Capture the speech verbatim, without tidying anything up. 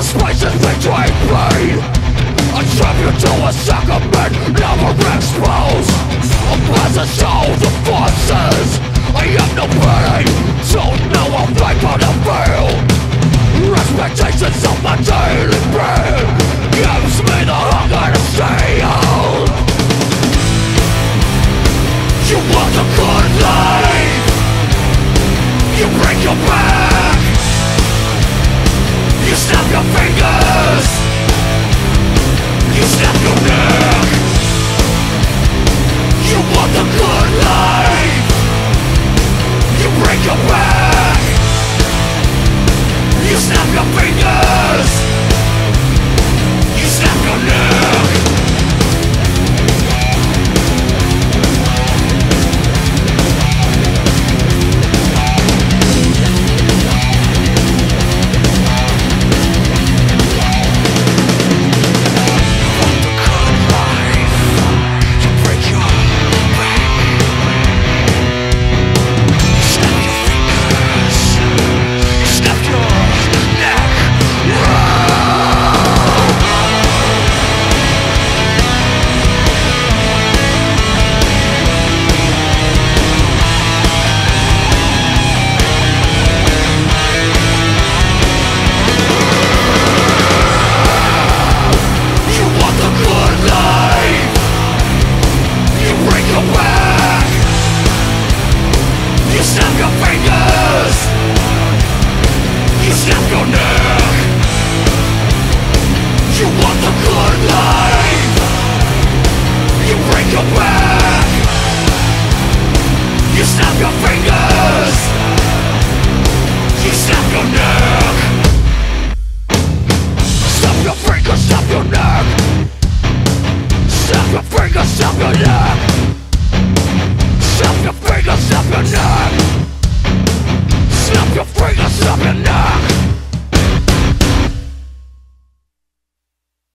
the spaces between me. A tribute to a sacrament never exposed. A passage show the forces. I have no pity, don't know how they could have failed. Expectations of my daily bread gives me the hunger to stay out. You want a good life, you break your back, you snap your fingers, you snap your neck. You want a good life, you break your back, you snap your fingers, you snap your neck. Snap your fingers, snap your neck.